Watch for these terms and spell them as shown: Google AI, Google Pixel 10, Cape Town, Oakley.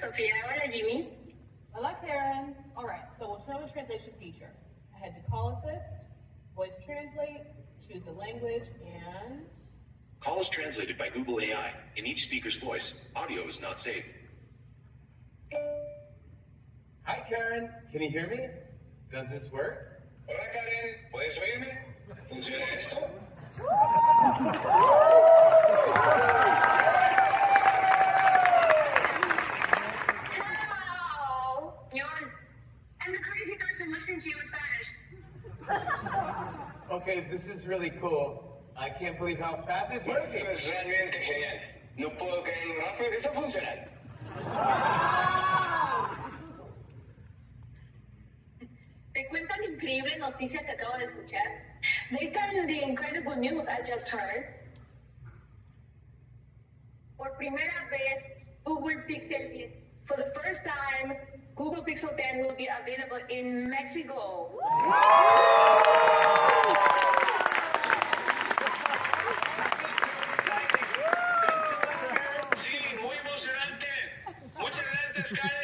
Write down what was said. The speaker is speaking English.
Sophia, Yimi. Hello, Karen. All right, so we'll turn on the translation feature. I head to Call Assist, voice translate, choose the language, and... Call is translated by Google AI. In each speaker's voice, audio is not saved. Hi, Karen. Can you hear me? Does this work? Hola, Karen. ¿Puedes oírme? ¿Funciona esto? Okay, this is really cool. I can't believe how fast it's working. Eso es realmente genial. No puedo creer lo rápido que está funcionando. Te cuento la increíble noticia que acabo de escuchar. They tell you the incredible news I just heard. Por primera vez, Google Pixel 10. For the first time, Google Pixel 10 will be available in Mexico. Muchas gracias, Karen.